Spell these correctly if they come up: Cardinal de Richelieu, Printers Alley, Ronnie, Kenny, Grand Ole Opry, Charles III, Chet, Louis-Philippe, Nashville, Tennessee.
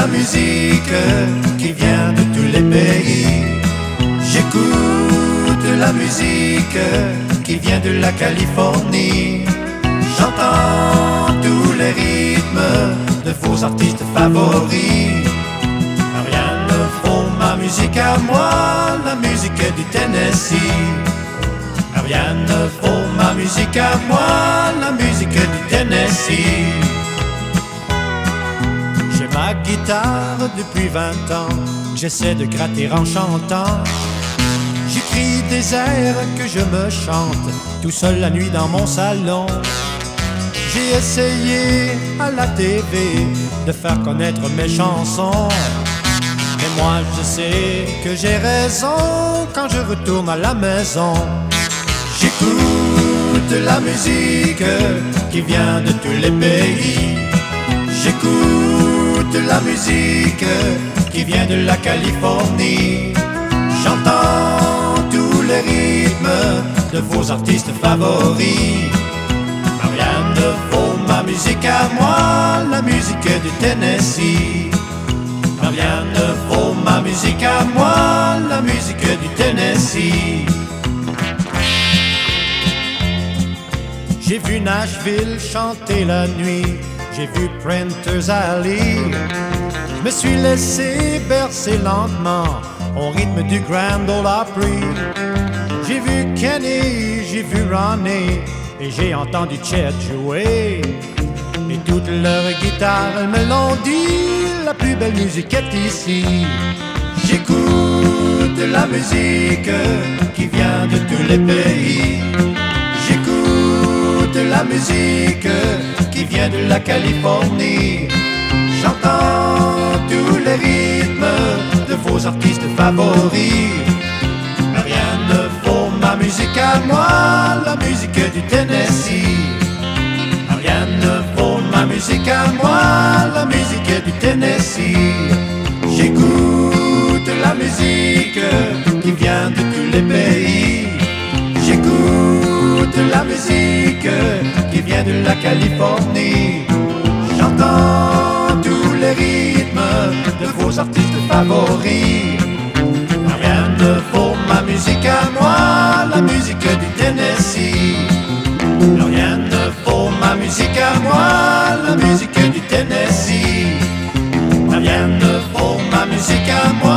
la musique qui vient de tous les pays. J'écoute la musique qui vient de la Californie. J'entends tous les rythmes de vos artistes favoris. Rien ne vaut ma musique à moi, la musique du Tennessee. Rien ne vaut ma musique à moi, la musique du Tennessee. J'ai ma guitare depuis 20 ans, j'essaie de gratter en chantant. J'écris des airs que je me chante, tout seul la nuit dans mon salon. J'ai essayé à la TV de faire connaître mes chansons. Mais moi je sais que j'ai raison quand je retourne à la maison. J'écoute la musique qui vient de tous les pays. J'écoute la musique qui vient de la Californie. J'entends tous les rythmes de vos artistes favoris. Rien ne vaut ma musique à moi, la musique du Tennessee. Rien ne vaut ma musique à moi, la musique du Tennessee. J'ai vu Nashville chanter la nuit, j'ai vu Printers Alley. Je me suis laissé bercer lentement au rythme du Grand Ole Opry. J'ai vu Kenny, j'ai vu Ronnie et j'ai entendu Chet jouer. Et toutes leurs guitares mélodies, la plus belle musique est ici. J'écoute la musique qui vient de tous les pays. La musique qui vient de la Californie. J'entends tous les rythmes de vos artistes favoris. Rien ne vaut ma musique à moi, la musique du Tennessee. Rien ne vaut ma musique à moi, la musique du Tennessee. J'écoute la musique qui vient de tous les pays. J'écoute la musique qui vient de la Californie. J'entends tous les rythmes de vos artistes favoris. Rien ne vaut ma musique à moi, la musique du Tennessee. Rien ne vaut ma musique à moi, la musique du Tennessee. Rien ne vaut ma musique à moi.